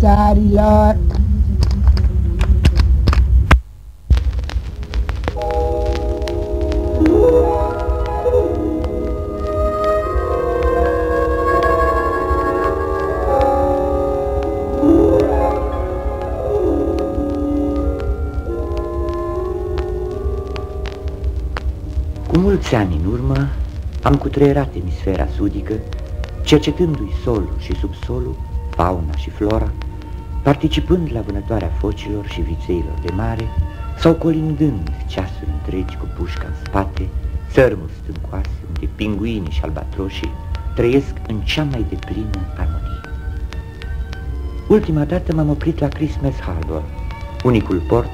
Ghețarilor. Cu mulți ani în urmă, am cutreierat emisfera sudică, cercetându-i solul și subsolul, fauna și flora, participând la vânătoarea focilor și vițeilor de mare sau colindând ceasuri întregi cu pușca în spate, țărmuri stâncoase unde pinguinii și albatroșii trăiesc în cea mai deplină armonie. Ultima dată m-am oprit la Christmas Harbour, unicul port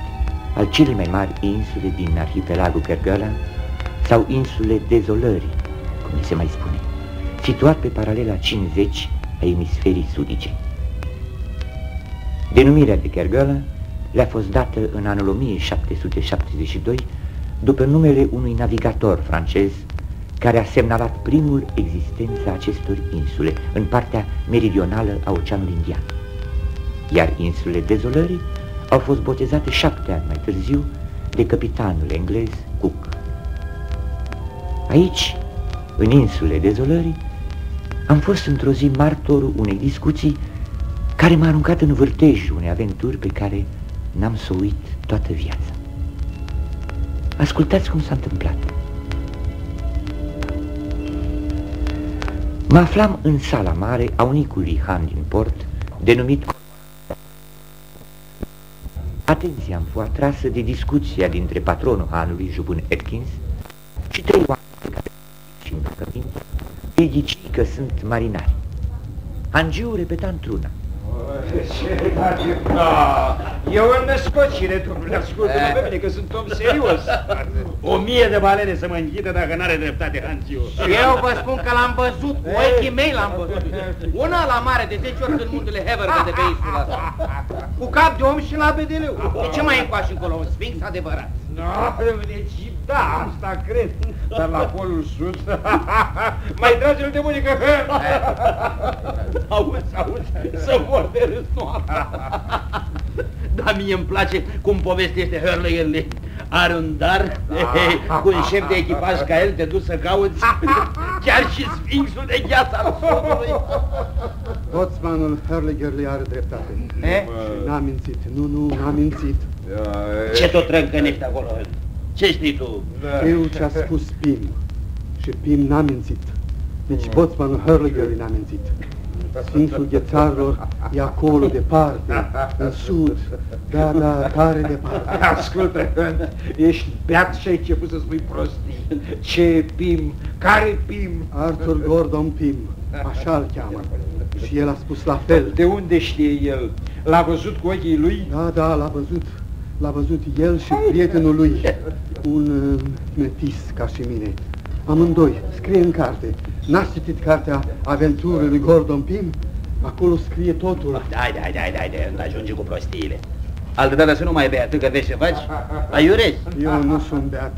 al celei mai mari insule din arhipelagul Kerguelen, sau Insule Dezolării, cum se mai spune, situat pe paralela 50 a emisferii sudice. Denumirea de Kerguelen le-a fost dată în anul 1772 după numele unui navigator francez care a semnalat primul existența acestor insule în partea meridională a Oceanului Indian. Iar Insulele Dezolării au fost botezate 7 ani mai târziu de capitanul englez Cook. Aici, în Insulele Dezolării, am fost într-o zi martorul unei discuții care m-a aruncat în vârtejul unei aventuri pe care n-am să o uit toată viața. Ascultați cum s-a întâmplat. Mă aflam în sala mare a unicului han din port, denumit... Atenția îmi fost atrasă de discuția dintre patronul hanului, Jubun Atkins, și 3 oameni. Îi ghici că sunt marinari. Angiu repeta într-una. Ce face? Eu îmi născot și returul. Ascultă-mă pe mine că sunt om serios. 1000 de balere să mă înghidă dacă n-are dreptate Angiu. Și eu vă spun că l-am văzut, cu ochii mei l-am văzut. Una la mare de 10 ori în muntele Hevergă de pe insula asta. Cu cap de om și la bedeleu. De ce mai încoași încolo? Un sfinx adevărat. Deci, da, asta cred. Dar la polul sus, mai trage-l de mânică. Auzi, să vor de râs noaptea. Dar mie îmi place cum povestește Hurliguerly. Are un dar, cu un șef de echipaj ca el, te duci să cauți chiar și Sfinxul de Gheață al Sudului. Boțmanul Hurliguerly are dreptate. N-am mințit, n-am mințit. Ce tot trâncănești acolo? Ce știi tu? Eu ce-a spus Pym. Și Pym n-a mințit. Nici boțmanul Hurliguerly n-a mințit. Sfinxul Ghețarilor e acolo, departe, în sud. Da, da, tare departe. Ascultă, ești beat și ai început să spui prostii. Ce Pym? Care Pym? Arthur Gordon Pym. Așa-l cheamă. Și el a spus la fel. De unde știe el? L-a văzut cu ochii lui? Da, da, l-a văzut. L-a văzut el și prietenul lui, un metis ca și mine. Amândoi, scrie în carte. N-a citit cartea Aventurii lui Gordon Pym? Acolo scrie totul. Dai, nu ajunge cu prostiile. Altă dată să nu mai bei atât, că vezi ce faci? Aiurezi? Eu nu sunt beat.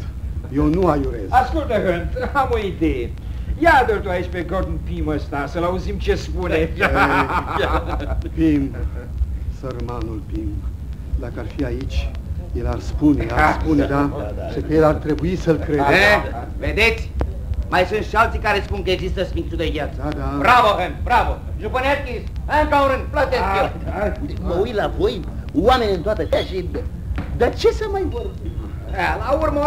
Eu nu aiurez. Ascultă, Hunt, am o idee. Ia dă-l tu aici pe Gordon Pym ăsta, să-l auzim ce spune. Pym, sărmanul Pym. Dacă ar fi aici, el ar spune, da, și că el ar trebui să-l crede. Vedeți? Mai sunt și alții care spun că există Sfinxul de Gheață. Da. Bravo, Hen, bravo! Jubun Atkins, încă un rând, plătesc eu! Mă uit la voi, oameni în toată cea și... Dar ce să mai vorbim? La urmă,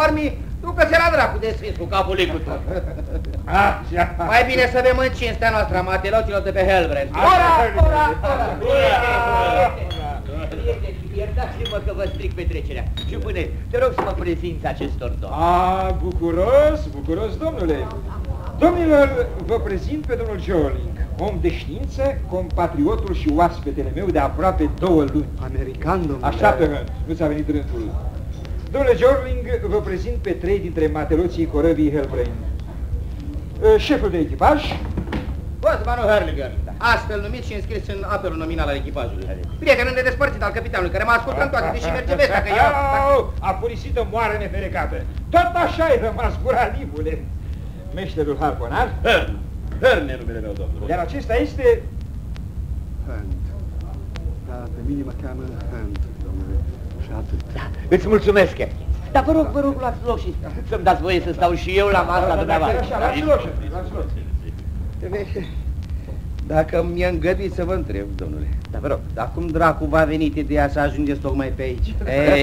tu că se la dracu de Sfinx cu capul lui cu tot. Mai bine să bem în cinstea noastră, mateloților de pe Halbrane. Ora! Iertați-mă că vă stric petrecerea. Jubune, te rog să mă prezinți acestor domni. Bucuros, domnule. Domnilor, vă prezint pe domnul Jeorling, om de știință, compatriotul și oaspetele meu de aproape 2 luni. American, domnule. Așa pe rând, nu ți-a venit rândul. Domnule Jeorling, vă prezint pe 3 dintre mateloții corăbii Halbrane. Șeful de echipaj... Boțmanul Hörniger, astfel numit și înscris în apelul nominal al echipajului. Prietenul de despărțit al capitanului, care mă ascultă în toate, deși merge vestea că eu... A purisită moară neferecată. Tot așa ai rămas, buralibule. Meșterul harponar... Hearn e numele meu, domnule. Iar acesta este... Hearn. ca pe minima teamă Hand, domnule, și atât. Da, îți mulțumesc, Captain. Dar vă rog, luați loc și să-mi dați voie să stau și eu la masa dumneavoastră. Așa, luați loc. Dacă mi-e îngăduit să vă întreb, domnule. Da, vă rog, dar cum dracu va venit ideea să ajungeți tocmai pe aici?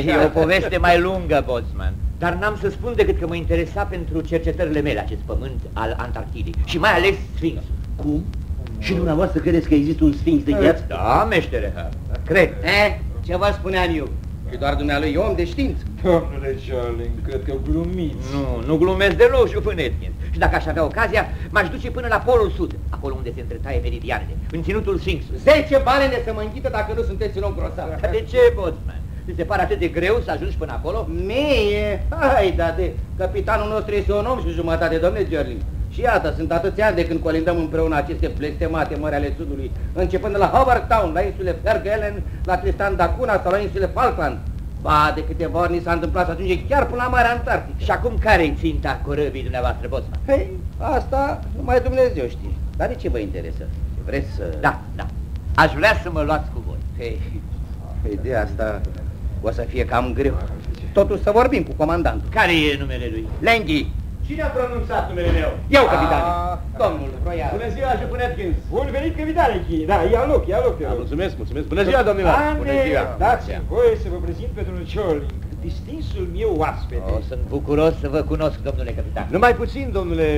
E o poveste mai lungă, Boțman. Dar n-am să spun decât că mă interesa pentru cercetările mele acest pământ al Antarctidei. Și mai ales Sfinxul. Cum? Și dumneavoastră credeți că există un Sfinx de gheață? Da, meștere Hart. Cred. Ce vă spuneam eu? Că doar dumnealui e om de știință. Domnule Jeorling, cred că glumiți. Nu glumesc deloc, Jubun Atkins. Și dacă aș avea ocazia, m-aș duce până la Polul Sud, acolo unde se întretaie meridianele, în ținutul Sfinxului. 10 balene să mă înghită dacă nu sunteți un om grosav. De ce, Boțman? Ți se pare atât de greu să ajungi până acolo? Mie? Hai, date, capitanul nostru este un om și jumătate, domnule Jeorling. Și iată, sunt atâția ani de când colindăm împreună aceste blestemate mări ale Sudului, începând de la Howard Town, la insulele Kerguelen, la Tristan da Cunha sau la insulele Falkland. Ba, de câteva ori ni s-a întâmplat să ajunge chiar până la Marea Antarctică. Și acum care-i ținta corăbii dumneavoastră, Boțman? Hei, asta numai Dumnezeu știe. Dar de ce vă interesează? Vreți să... Da. Aș vrea să mă luați cu voi. Hei, ideea asta o să fie cam greu. Totuși să vorbim cu comandantul. Care e numele lui? Lenghi. Cine a pronunțat numele meu? Eu, capitane. Domnul Royal. Bună ziua, Jubun Atkins. Bun venit, capitane. Da, ia loc. Mulțumesc. Bună ziua, domnilor. Bună ziua. Dați-mi voie să vă prezint pe domnul Jeorling, distinsul meu oaspete. Sunt bucuros să vă cunosc, domnule capitan. Numai puțin, domnule,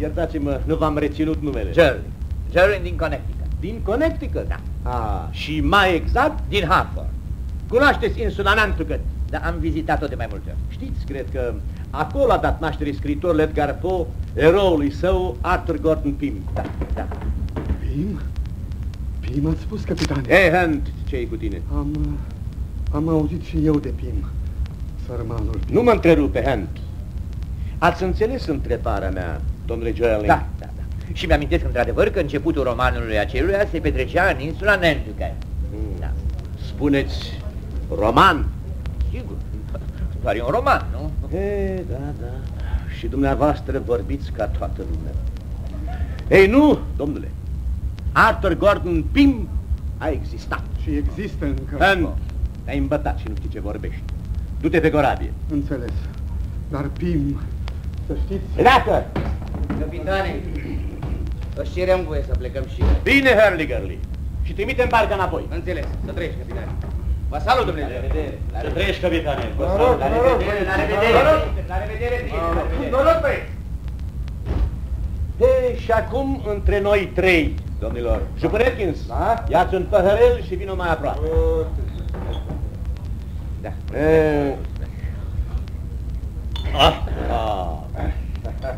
iertați-mă, nu v-am reținut numele. Jeorling. Jeorling din Connecticut. Din Connecticut? Da. Și mai exact? Din Hartford. Cunoașteți insula Nantucket? Da, am vizitat-o de mai multe ori. Știți, cred că acolo a dat naștere scriitorul Edgar Poe, eroului său, Arthur Gordon Pym. Da. Pym? Pym ați spus, capitane? Hand, ce-i cu tine? Am auzit și eu de Pym, sărmanul Pym. Nu mă întrerupe, Hand. Ați înțeles întrebarea mea, domnule Jeorling? Da. Și mi-amintesc într-adevăr că începutul romanului aceluia se petrecea în insula Nantucket. Da. Spuneți, roman? Sigur, doar e un roman, nu? Da. Și dumneavoastră vorbiți ca toată lumea. Ei, nu, domnule. Arthur Gordon Pym a existat. Și există încă. Te-ai îmbătat și nu știi ce vorbești. Du-te pe corabie. Înțeles. Dar Pym, să știți... Pleacă! Capitane, își cerem voie să plecăm și noi. Bine, Hurliguerly. Și trimitem barca înapoi. Înțeles. Să treci, capitane. Vă salut, domnule! La revedere! Să treci, capitane! Vă salut! La revedere! La revedere! Noroc, băieți! Și acum, între noi trei, domnilor. Jubun Atkins, ia-ți un păhărel și vină mai aproape. Da.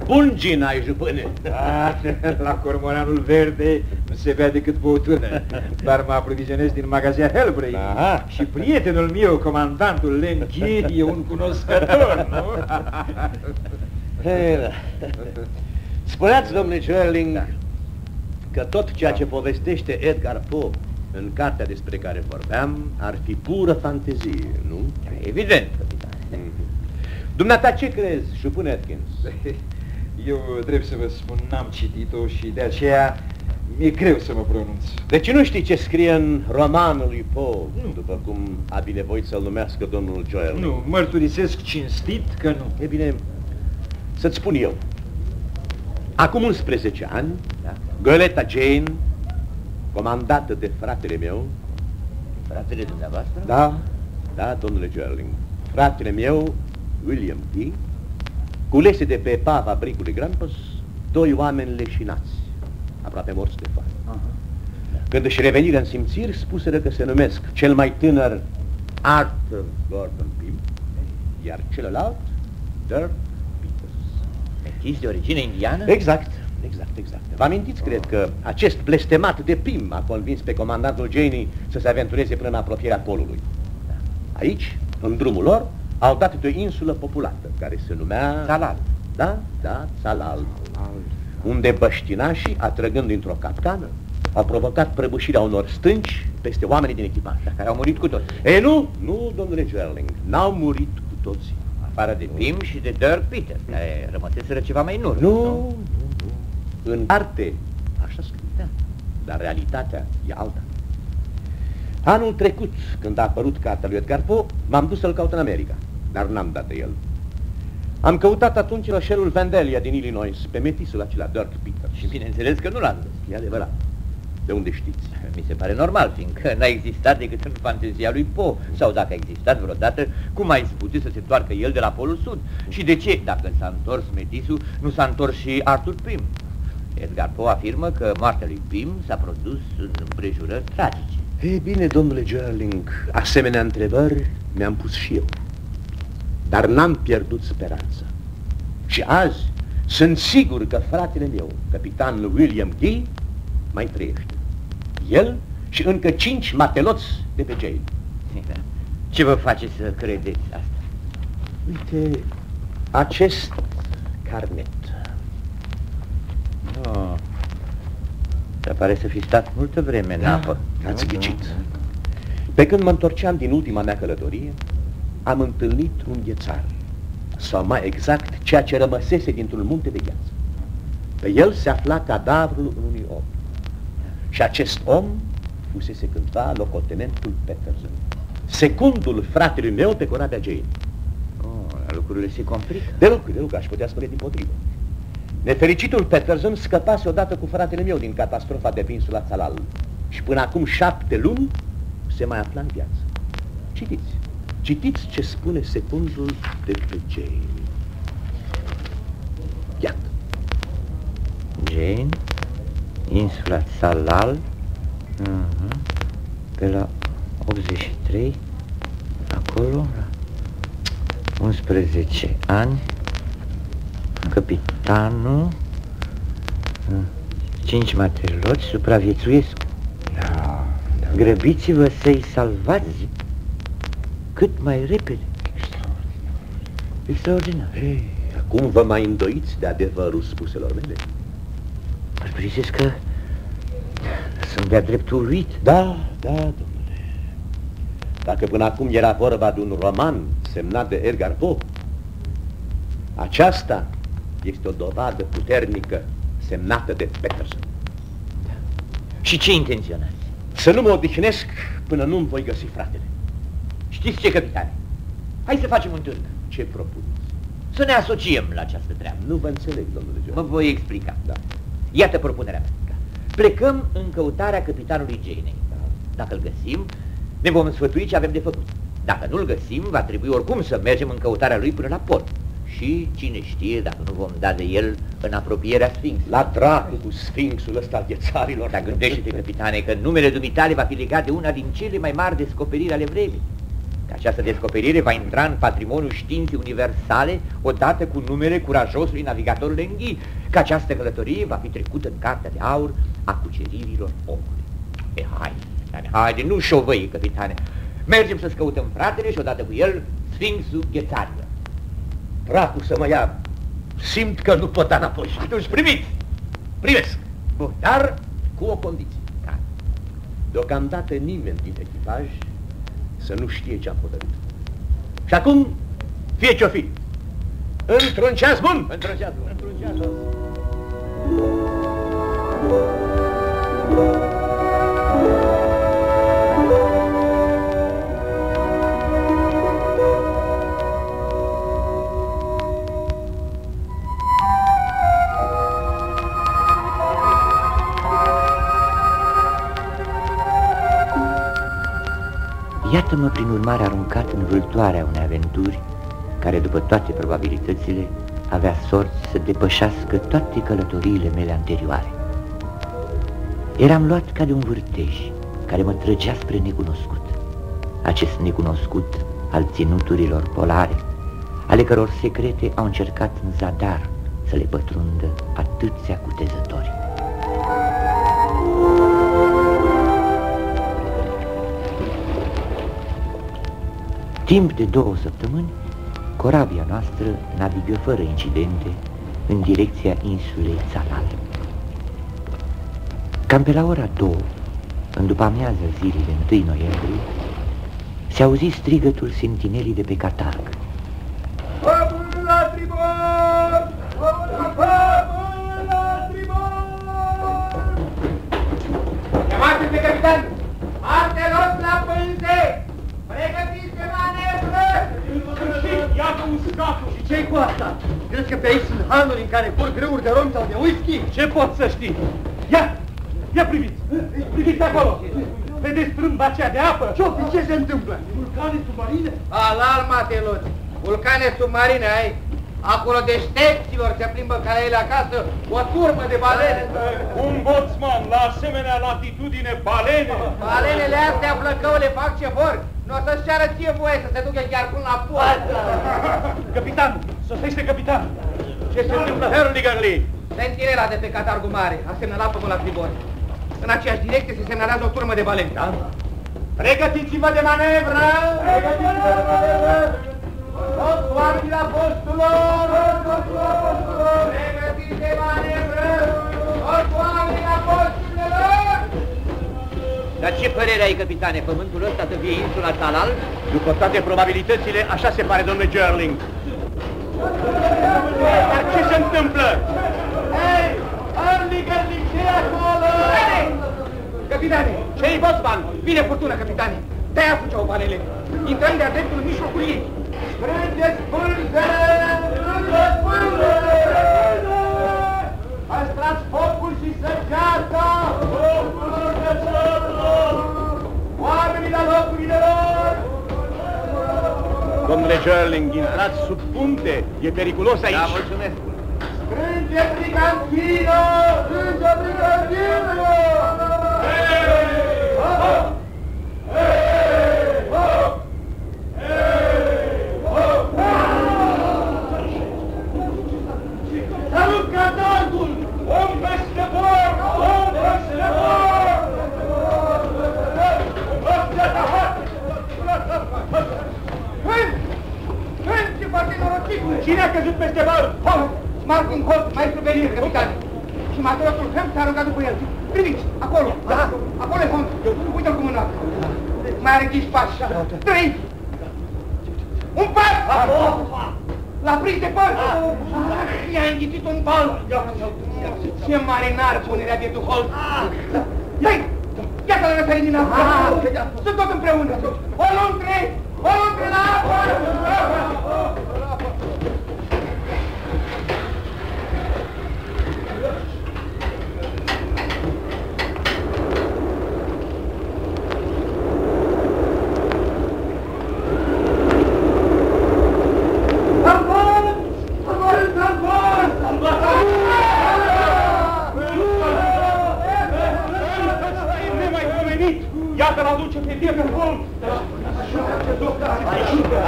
Bun gin ai, Jubune! La cormoranul verde nu se bea decât băutură, dar mă aprovizionez din magazia Halbrane. Și prietenul meu, comandantul Lenghi, e un cunoscător, nu? Spuneați, domnule Jeorling, că tot ceea ce povestește Edgar Poe în cartea despre care vorbeam ar fi pură fantezie, nu? Evident, capitane. Dumneata, ce crezi, Jubun Atkins? Eu, drept să vă spun, n-am citit-o și de aceea mi-e greu să mă pronunț. Deci nu știi ce scrie în romanul lui Poe, după cum a binevoit să-l numească domnul Jeorling? Nu, mărturisesc cinstit că nu. E bine, să-ți spun eu. Acum 11 ani, goleta Jane, comandată de fratele meu... Fratele dumneavoastră? Da, domnule Jeorling. Fratele meu... William Guy, culese de pe pava bricului Grampus, 2 oameni leșinați, aproape morți de foame. Când își reveniră în simțiri, spuseră că se numesc cel mai tânăr Arthur Gordon Pym, iar celălalt Dirk Peters. Metis de origine indiană? Exact. Vă amintiți, cred că acest blestemat de Pym a convins pe comandantul Jane să se aventureze până în apropierea polului. Aici, în drumul lor, au dat de o insulă populată, care se numea... Tsalal. Da, Tsalal. Unde băștinașii, atrăgând dintr-o capcană, au provocat prăbușirea unor stânci peste oamenii din echipaj. Care au murit cu toți. Nu, domnule Jeorling, n-au murit cu toți. Afară de Pym și de Dirk Peters, care rămăseseră ceva mai în urmă. Nu. În arte, așa scrie, dar realitatea e alta. Anul trecut, când a apărut cartea lui Edgar Poe, m-am dus să-l caut în America, dar n-am dat de el. Am căutat atunci rășelul Vandalia din Illinois, pe metisul acela, Dirk Peters. Și bineînțeles că nu l-am găsit. E adevărat. De unde știți? Mi se pare normal, fiindcă n-a existat decât în fantezia lui Poe, sau dacă a existat vreodată, cum ai spune să se întoarcă el de la Polul Sud? Și de ce, dacă s-a întors metisul, nu s-a întors și Arthur Pym? Edgar Poe afirmă că moartea lui Pym s-a produs în împrejurări tragice. Ei bine, domnule Jeorling, asemenea întrebări mi-am pus și eu. Dar n-am pierdut speranța. Și azi sunt sigur că fratele meu, capitanul William Guy, mai trăiește. El și încă 5 mateloți de pe Jane. Ce vă face să credeți asta? Uite, acest carnet. Oh. Dar pare să fi stat multă vreme în apă. Ați ghicit. Pe când mă întorceam din ultima mea călătorie, am întâlnit un ghețar, sau mai exact, ceea ce rămăsese dintr-un munte de gheață. Pe el se afla cadavrul unui om. Și acest om fusese cândva locotenentul Peterson, secundul fratelui meu pe corabia Jane. Oh, lucrurile se complică. Deloc, aș putea spune dimpotrivă. Nefericitul Peterson scăpase odată cu fratele meu din catastrofa de pe insula Tsalal și până acum 7 luni se mai afla în viață. Citiți ce spune secundul de pe Jane. Iată. Jane, insula Tsalal, pe la 83, acolo, la 11 ani, capitanul, 5 mateloți supraviețuiesc. Da. Grăbiți-vă să-i salvați cât mai repede. Extraordinar. Ei, acum vă mai îndoiți de adevărul spuselor mele? Mărturiseți că sunt de-a dreptul uit. Da, domnule. Dacă până acum era vorba de un roman semnat de Edgar Poe, aceasta este o dovadă puternică semnată de Peterson. Da. Și ce intenționați? Să nu mă odihnesc până nu-mi voi găsi fratele. Știți ce, capitane? Hai să facem un târg. Ce propuneți? Să ne asociem la această treabă. Nu vă înțeleg, domnule John. Mă voi explica. Da. Iată propunerea mea. Plecăm în căutarea capitanului Janei. Dacă îl găsim, ne vom sfătui ce avem de făcut. Dacă nu-l găsim, va trebui oricum să mergem în căutarea lui până la port. Și cine știe dacă nu vom da de el în apropierea Sfinxului. La dracu cu Sfinxul ăsta al ghețarilor. Dar gândește-te, capitane, că numele dumitale va fi legat de una din cele mai mari descoperiri ale vremii. Că această descoperire va intra în patrimoniul științei universale odată cu numele curajosului navigator Lenghi. Că această călătorie va fi trecută în cartea de aur a cuceririlor omului. E, haide, nu șovăie, capitane. Mergem să-ți căutăm fratele și odată cu el Sfinxul Ghețarilor. Dracu să mă ia, simt că nu pot da înapoi. Atunci primiți, primesc, dar cu o condiție. Deocamdată nimeni din echipaj să nu știe ce-am hotărât. Și acum, fie ce-o fi, într-un ceas bun! Într-un ceas bun! Într-un ceas bun! Iată-mă prin urmare aruncat în vâltoarea unei aventuri care, după toate probabilitățile, avea sorți să depășească toate călătoriile mele anterioare. Eram luat ca de un vârtej care mă trăgea spre necunoscut. Acest necunoscut al ținuturilor polare, ale căror secrete au încercat în zadar să le pătrundă atâția cutezători. Timp de 2 săptămâni, corabia noastră navigă fără incidente în direcția insulei Tsalal. Cam pe la ora 2, în după-amiază zilei de 1 noiembrie, se auzi strigătul sentinelii de pe catarg. Pământ la tribord! Pământ la tribord! Chemați-te, capitan! Martelot la pânte! Pregătiți de manevră! Iată uscatul! Și ce-i cu asta? Crezi că pe aici sunt hanuri în care vor greuri de rom sau de whisky? Ce pot să știi? Ia priviți! Priviți acolo! Vedeți strâmba aceea de apă? Ce se întâmplă? Vulcane submarine? Alarma te luți! Vulcane submarine ai? Acolo deștepților se plimbă care e la casă o turmă de balene. Un boțman la asemenea latitudine, balene. Balenele astea flăcău le fac ce vor. Nu o să-și ceară ție voie să se ducă chiar până la poartă. Capitanul, sosește capitanul. Ce se întâmplă, Hurliguerly? Sentinela de pe Catargu Mare a semnalat până la Tribori. În aceeași direcție se semnalează o turmă de balene. Da? Pregătiți-vă de manevră! Pregătiți-vă de manevră! Toți oamenii la postul lor! Pregătiți de manevră! Toți oamenii la postul lor! Dar ce părere ai, capitane? Pământul ăsta să fie insula Tsalal? După toate probabilitățile, așa se pare, domnule Jeorling. Dar ce se întâmplă? Hei! Hurliguerly, ce-i acolo? Hei! Capitane! Ce-i, boțman? Vine furtuna, capitane! De-aia fugeau balele! Intrăm de-a dreptul în mijlocul ei! Strângeți pârzele! Strângeți pârzele! Păstrați focul și săgeata! Focul săgeatelor! Oamenii la locurile lor! Domnule Jeorling, intrați sub punte! E periculos aici! Da, mulțumesc! Strângeți brigantină! Strângeți brigantină! Hei! Hop! Hei! Hop! Salut, Catargul! Om peste bord! Om peste bord! Când ce poate norocicule! Cine a căzut peste bord? Martin Holt, maestru venier, capitane! Și matorotul Pym s-a aruncat după el. Priviți, acolo! Acolo e Holt! Uite-l cu mâna! Mai are 5 pași! 3! Un pas! L-a prins de păr! I-a înghițit un pal! Ce marinar punerea vietul Holt! Iată la răsărit din apă! Sunt tot împreună! O luntre! O luntre la apă!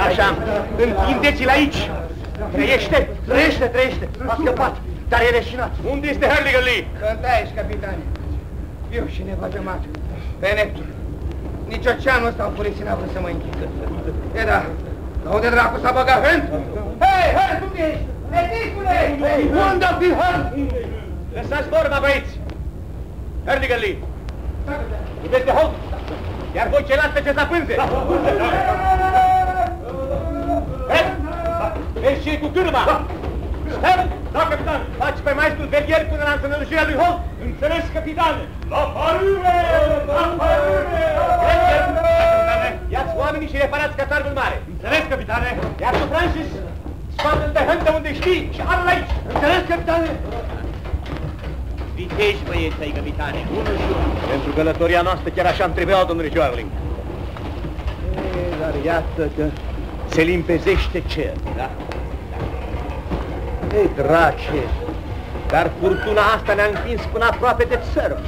Așa, întindeți-l aici! Trăiește! A scăpat, dar e leșinat! Unde este Hurliguerly? Sunt aici, capitane! Eu și nevastă mea, pe Neptun! Nici oceanul ăsta înfurețit n-a vrut să mă închidă! E da, la unde dracu s-a băgat Hearn? Hei, Hearn, unde ești? Leticule! Unde-o fi Hearn? Lăsați vorba, băieți! Hurliguerly! Uite-ți de Holt! Iar voi ceilalți treceți la pânze! La pânze! Mergi și cu cârma! Stern! Da, capitan! Faci pe maestrul velier până la însănărușirea lui Holt! Înțeles, capitane! La părâne! La părâne! Ia-ți oamenii și reparați catargul mare! Înțeles, capitane! Iar tu, Francis, scoate-l de hândă unde știi și arul aici! Înțeles, capitane! Vitești, băieți ai, capitane! Unul și unul! Pentru călătoria noastră chiar așa îmi trebuiau, domnule Jeorling! Dar iată că... se limpezește cer, da? Ei, drace, dar furtuna asta ne-a împins până aproape de țără.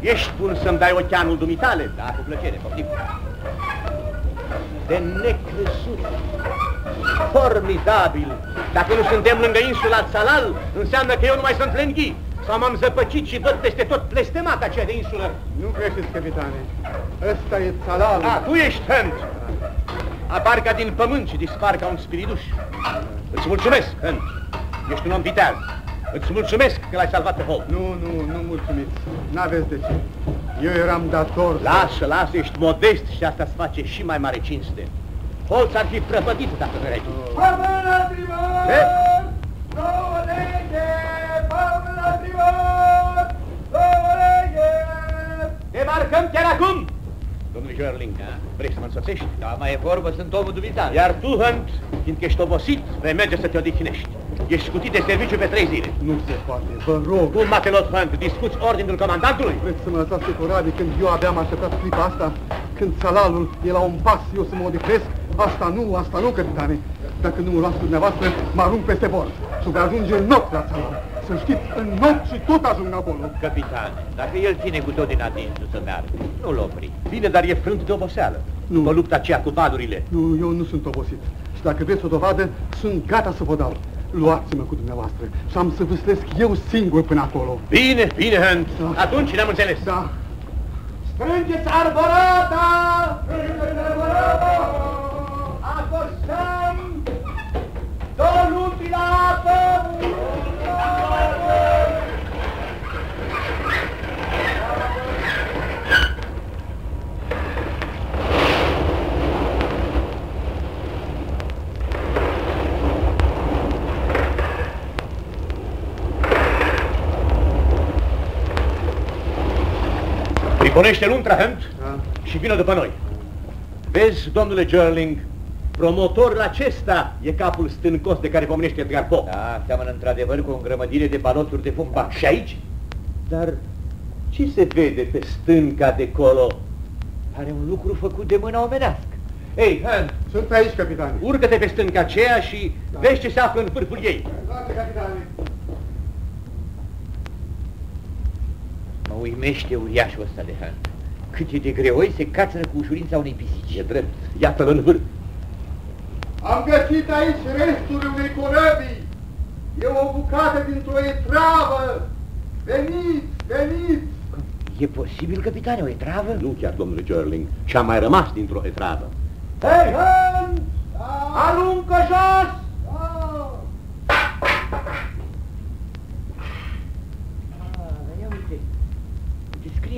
Ești bun să-mi dai oceanul dumitale? Da, cu plăcere, poftim. De necrezut, formidabil. Dacă nu suntem lângă insula Tsalal, înseamnă că eu nu mai sunt Lenghi. Sau m-am zăpăcit și văd peste tot blestemata aceea de insulă. Nu creșteți, capitane, ăsta e Tsalal. Da, tu ești Hunt. Apar ca din pământ și dispar ca un spiriduș. Îți mulțumesc, Hunt. Ești un om viteaz. Îți mulțumesc că l-ai salvat pe Holt. Nu mulțumiți. N-aveți de ce. Eu eram dator. Lasă, ești modest și asta îți face și mai mare cinste. Holt s-ar fi prăpădit dacă nu erai tu. Pământ la tribor! Două lege! Pământ la tribor! Două lege! Demarcăm chiar acum! Domnule Jeorling. Da? Vrei să mă însoțești? Da, mai e vorbă, sunt omul dubitar. Iar tu, Hunt, fiindcă ești obosit, vei merge să te odihnești. Ești scutit de serviciu pe 3 zile. Nu se poate, vă rog. Nu, Matelot Hunt, discuți ordinul comandantului? Vreți să mă lăsați pe corabie când eu aveam așteptat clipa asta? Când Tsalalul e la un pas, eu să mă odihnesc? Asta nu, capitane. Dacă nu mă luați dumneavoastră, mă arunc peste bord. Și vă ajunge în nopt la Tsalal. Să știți, în nopt și tot ajung acolo. Capitane, dacă el ține cu tot din atinsul să meargă, nu-l opri. Bine, dar e frânt de oboseală. Nu. Pe lupta aceea cu valurile. Nu, eu nu sunt obosit. Și dacă vreți o dovadă, sunt gata să vă dau. Luați-mă cu dumneavoastră și am să vâslesc eu singur până acolo. Bine, bine, Hunt. Da. Atunci ne-am înțeles. Da. Strângeți arborata! Strângeți arborata! Acorsăm! Două lupi la apă! Pornește luntra, Hunt, și vină după noi. Vezi, domnule Jeorling, promotorul acesta e capul stâncos de care pomenește Edgar Poe. Da, seamănă într-adevăr cu o îngrămădire de baloturi de fumba. Și aici? Dar ce se vede pe stânca de colo? Are un lucru făcut de mâna omenească. Ei, Hunt! Sunt aici, capitane. Urcă-te pe stânca aceea și vezi ce se află în vârful ei. Luați, capitane. Mă uimește uriașul ăsta de Hunt. Cât e de greoi, se cațără cu ușurința unei pisici. E drept. Iată-l în vârf. Am găsit aici restul unei corăbii. E o bucată dintr-o etravă. Veniți, veniți! E posibil, capitane, o etravă? Nu chiar, domnule Jeorling. Și-a mai rămas dintr-o etravă. Hei, Hunt! Aruncă jos!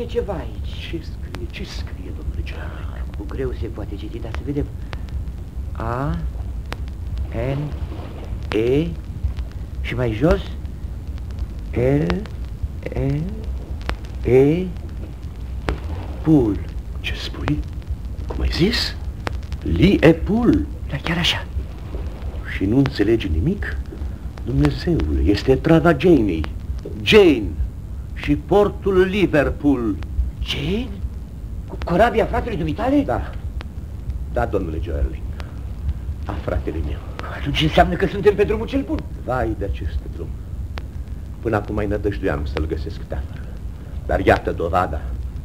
E ceva aici. Ce scrie, domnule Jeorling? Cu greu se poate citi, dar să vedem. A-N-E și mai jos L-E-E Pool. Ce spui? Cum ai zis? Lie Pool. Da, chiar așa. Și nu înțelegi nimic? Dumnezeule, este trava Janei. Jane. Și portul Liverpool. Ce? Cu corabia fratele dumitale? Da. Da, domnule Jeorling. A fratele meu. Atunci înseamnă că suntem pe drumul cel bun. Vai de acest drum. Până acum mai nădăjduiam să-l găsesc de afară. Dar iată dovada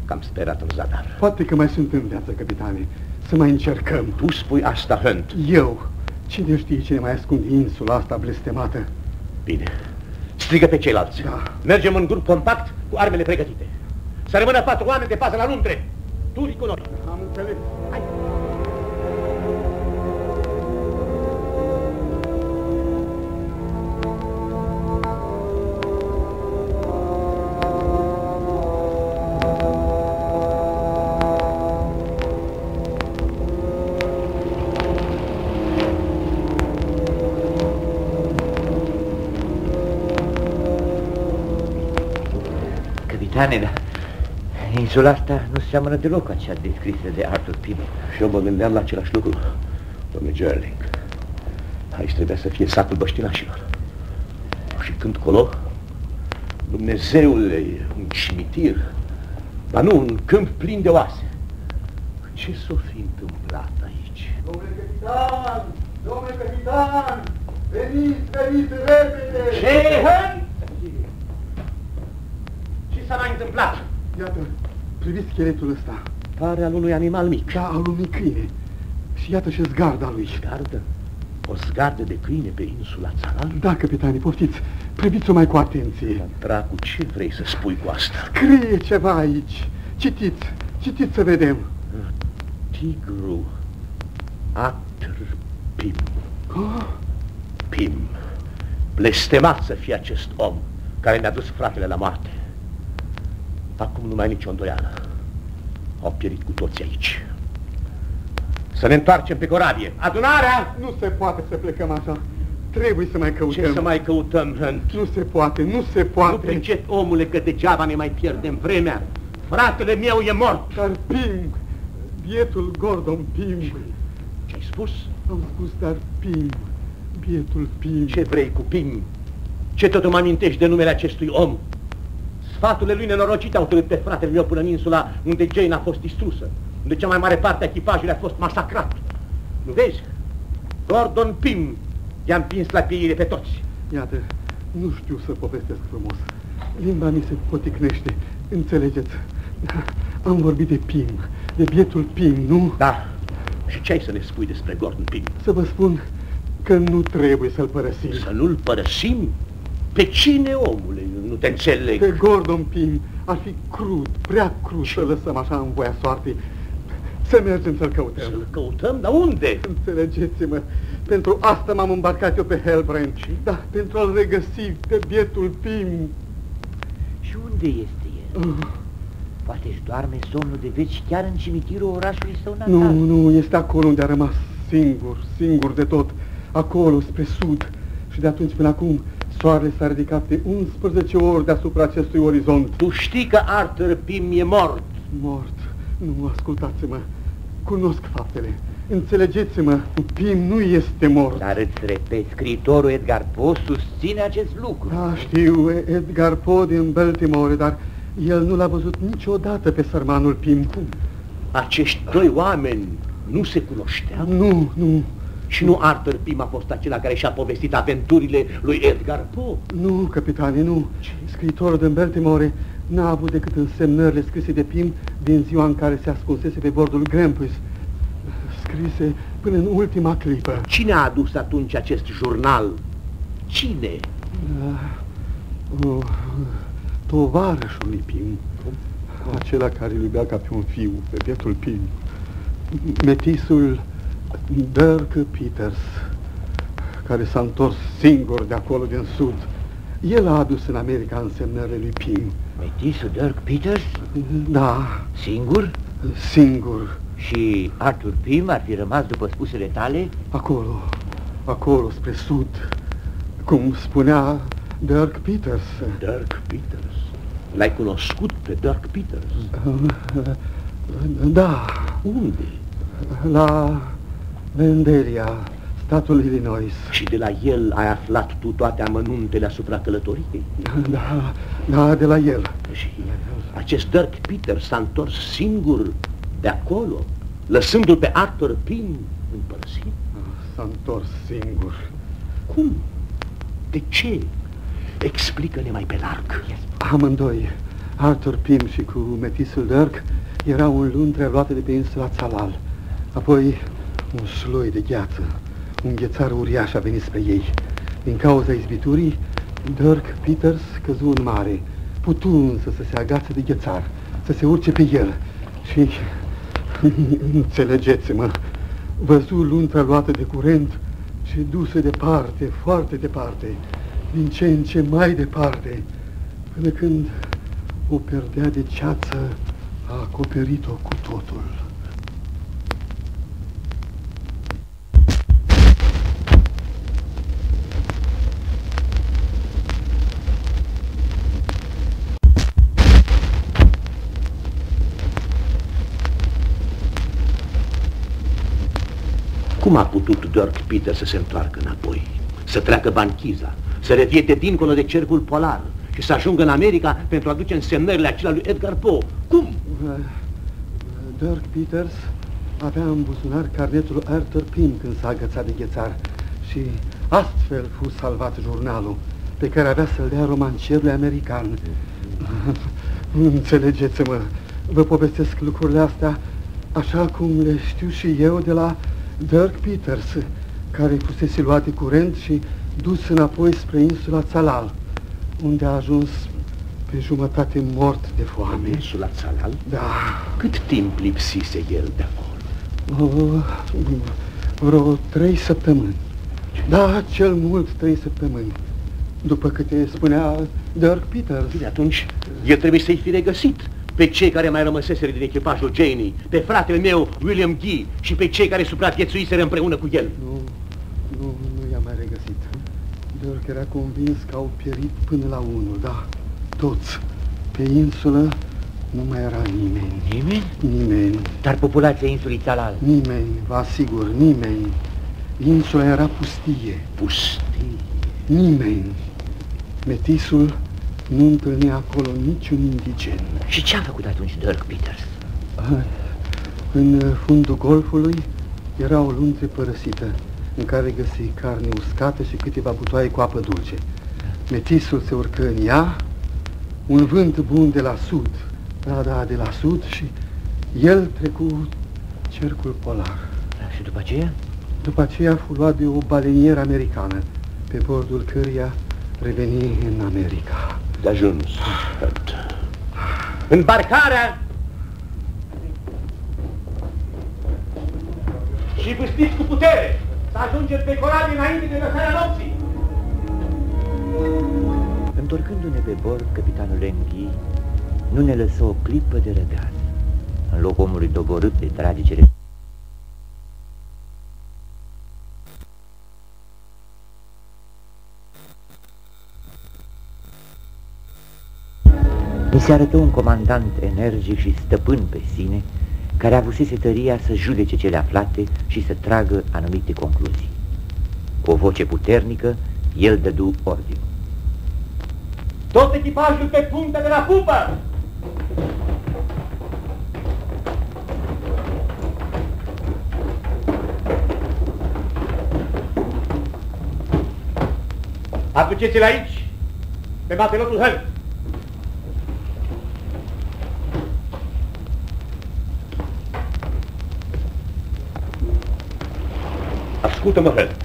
că am sperat în zadar. Poate că mai sunt în viață, capitane. Să mai încercăm. Tu spui asta, Hunt. Eu? Cine știe ce ne mai ascunde insula asta blestemată? Bine. Strigă pe ceilalți. Da. Mergem în grup compact cu armele pregătite. Să rămână 4 oameni de pază la luntre. Turii cu noi. Am înțeles. Hai. Dar insula asta nu seamănă deloc acea descrisă de Arthur Pym. Și eu mă gândeam la același lucru, domnule Jeorling. Aici trebuia să fie satul băștinașilor. Și când colo, Dumnezeule, un cimitir, dar nu, un câmp plin de oase. Ce s-o fi întâmplat aici? Domnule capitan, veniți repede! Ce, Hunt? S-a mai întâmplat. Iată, priviți scheletul ăsta. Pare al unui animal mic. Da, al unui câine. Și iată și zgarda lui. Zgardă? O zgardă de câine pe insula Tsalal? Da, capitane, poftiți. Priviți-o mai cu atenție. Dracu, ce vrei să spui cu asta? Scrie ceva aici. Citiți să vedem. Tigru Arthur Pym. Pym. Blestemat să fie acest om care mi-a dus fratele la moarte. Acum nu mai nicio îndoială. Au pierit cu toții aici. Să ne întoarcem pe corabie. Adunarea! Nu se poate să plecăm așa. Trebuie să mai căutăm. Ce să mai căutăm, Hunt? Nu se poate. Nu pricep, omule, că degeaba ne mai pierdem vremea. Fratele meu e mort. Dar Pym, Bietul Gordon Pym. Ce-ai spus? Am spus, dar Pym, bietul Pym. Ce vrei cu Pym? Ce tot îmi amintești de numele acestui om? Sfaturile lui nenorocite au târât pe fratele meu până în insula unde Jane a fost distrusă, unde cea mai mare parte a echipajului a fost masacrat. Nu vezi? Gordon Pym i-a împins la pieire pe toți. Iată, nu știu să povestesc frumos. Limba mi se poticnește, înțelegeți? Am vorbit de Pym, de bietul Pym, nu? Da. Și ce ai să ne spui despre Gordon Pym? Să vă spun că nu trebuie să-l părăsim. Să nu-l părăsim? Pe cine, omule? Nu te înțeleg. Pe Gordon Pym ar fi crud, prea crud să-l lăsăm așa în voia soartei. Să mergem să-l căutăm. Să-l căutăm? Dar unde? Înțelegeți-mă, pentru asta m-am îmbarcat eu pe Halbrane. Da, pentru a-l regăsi pe bietul Pym. Și unde este el? Poate își doarme somnul de veci chiar în cimitirul orașului său natal. Nu, nu, este acolo unde a rămas singur, singur de tot. Acolo, spre sud. Și de atunci până acum, soarele s-a ridicat de 11 ori deasupra acestui orizont. Tu știi că Arthur Pym e mort. Mort? Nu, ascultați-mă. Cunosc faptele. Înțelegeți-mă, Pym nu este mort. Dar îți repet, scriitorul Edgar Poe susține acest lucru. Da, știu, Edgar Poe din Baltimore, dar el nu l-a văzut niciodată pe sărmanul Pym. Cum? Acești doi oameni nu se cunoșteau? Nu, nu. Și nu Arthur Pym a fost acela care și-a povestit aventurile lui Edgar Poe? Nu, capitane, nu. Scriitorul din Baltimore n-a avut decât însemnările scrise de Pym din ziua în care se ascunsese pe bordul Grampus, scrise până în ultima clipă. Cine a adus atunci acest jurnal? Cine? Tovarășul lui Pym, acela care îl iubea ca pe un fiu, pe bietul Pym, metisul Dirk Peters, care s-a întors singur de acolo din sud. El a adus în America însemnările lui Pym. Metisul Dirk Peters? Da. Singur? Singur. Și Arthur Pym ar fi rămas, după spusele tale? Acolo, acolo, spre sud, cum spunea Dirk Peters. Dirk Peters? L-ai cunoscut pe Dirk Peters? Da. Unde? La Vandalia, statul Illinois. Și de la el ai aflat tu toate amănuntele asupra călătoriei? Da, da, de la el. Și acest Dirk Peters s-a întors singur de acolo, lăsându-l pe Arthur Pym în părăsit? S-a întors singur. Cum? De ce? Explică-ne mai pe larg. Amândoi, Arthur Pym și cu metisul Dirk, erau în Londra luate de pe insula Tsalal. Apoi un sloi de gheață, un ghețar uriaș a venit spre ei. Din cauza izbiturii, Dirk Peters căzu în mare, putând să se agațe de ghețar, să se urce pe el. Și, înțelegeți-mă, văzu luntra luată de curent și dusă departe, foarte departe, din ce în ce mai departe, până când o perdea de ceață a acoperit-o cu totul. Cum a putut Dirk Peters să se întoarcă înapoi, să treacă banchiza, să reviete dincolo de cercul polar și să ajungă în America pentru a duce însemnările acelea lui Edgar Poe? Cum? Dirk Peters avea în buzunar carnetul Arthur Pym când s-a agățat de ghețar și astfel fu salvat jurnalul pe care avea să-l dea romancierului american. Înțelegeți-mă, vă povestesc lucrurile astea așa cum le știu și eu de la Dirk Peters, care fusese luat de curent și dus înapoi spre insula Tsalal, unde a ajuns pe jumătate mort de foame. În insula Tsalal? Da. Cât timp lipsise el de acolo? Vreo 3 săptămâni. Da, cel mult 3 săptămâni. După câte spunea Dirk Peters. Bine, atunci el trebuie să-i fi regăsit. Pe cei care mai rămăseseră din echipajul Janei, pe fratele meu, William Guy, și pe cei care supraviețuiseră împreună cu el. Nu i-am mai regăsit. Dirk era convins că au pierit până la unul, da, toți, pe insulă, Nu mai era nimeni. Nimeni? Nimeni. Dar populația insulei Tsalal? Nimeni, vă asigur, nimeni. Insula era pustie. Pustie? Nimeni. Metisul nu întâlnea acolo niciun indigen. Și ce-a făcut atunci Dirk Peters? În fundul golfului era o luntre părăsită, în care găsi carne uscată și câteva butoaie cu apă dulce. Metisul se urcă în ea, un vânt bun de la sud, de la sud, și el trecu cercul polar. Și după aceea? După aceea fu luat de o balenieră americană, pe bordul căreia reveni în America. De ajuns. Îmbarcarea! Și vâstiți cu putere să ajungeți pe corabie înainte de lăsarea nopții! Întorcându-ne pe bord, capitanul Lenghi nu ne lăsă o clipă de răgaz. În loc omului doborât de tragicele... Mi se arătă un comandant energic și stăpân pe sine, care avusese tăria să judece cele aflate și să tragă anumite concluzii. Cu o voce puternică, el dădu ordine. Tot echipajul pe punte de la pupă! Aduceți-l aici, pe matelotul Hearn. Ascultă-mă, Hearn,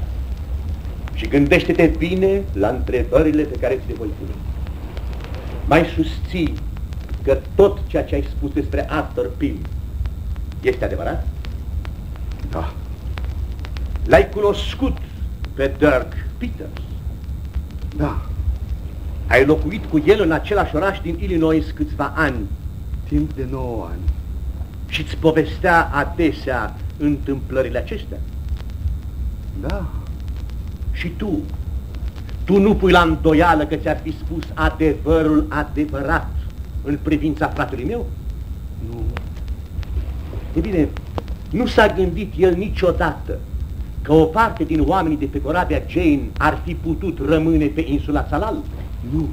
și gândește-te bine la întrebările pe care ți le voi pune. Mai susții că tot ceea ce ai spus despre Arthur Pym este adevărat? Da. L-ai cunoscut pe Dirk Peters? Da. Ai locuit cu el în același oraș din Illinois câțiva ani. Timp de 9 ani. Și îți povestea adesea întâmplările acestea? Da. Și tu? Tu nu pui la îndoială că ți-ar fi spus adevărul adevărat în privința fratelui meu? Nu. E bine, nu s-a gândit el niciodată că o parte din oamenii de pe corabia Jane ar fi putut rămâne pe insula Tsalal? Nu.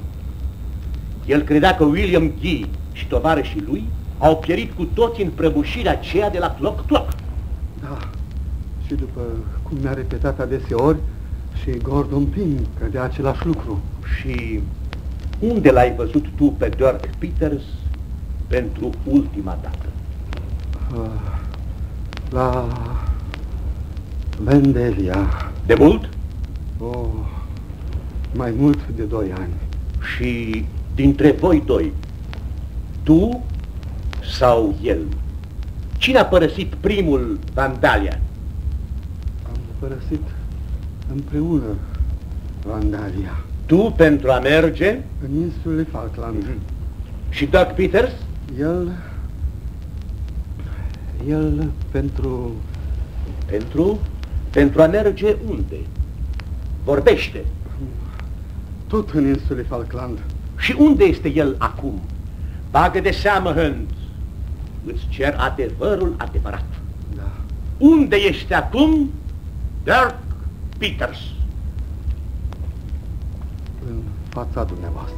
El credea că William Guy și tovarășii lui au pierit cu toți în prăbușirea aceea de la Clock. Da. Și după cum mi-a repetat adeseori, și Gordon Pym credea același lucru. Și unde l-ai văzut tu pe Dirk Peters pentru ultima dată? La Vandalia. De mult? Oh, mai mult de 2 ani. Și dintre voi doi, tu sau el, cine a părăsit primul Vandalia? Am părăsit împreună Vandalia. Tu pentru a merge? În insulele Falkland. Și Dirk Peters? El pentru... Pentru? Pentru a merge unde? Vorbește! Tot în insulele Falkland. Și unde este el acum? Bagă de seamă, Hunt. Îți cer adevărul adevărat. Da. Unde este acum Dirk Peters? În fața dumneavoastră.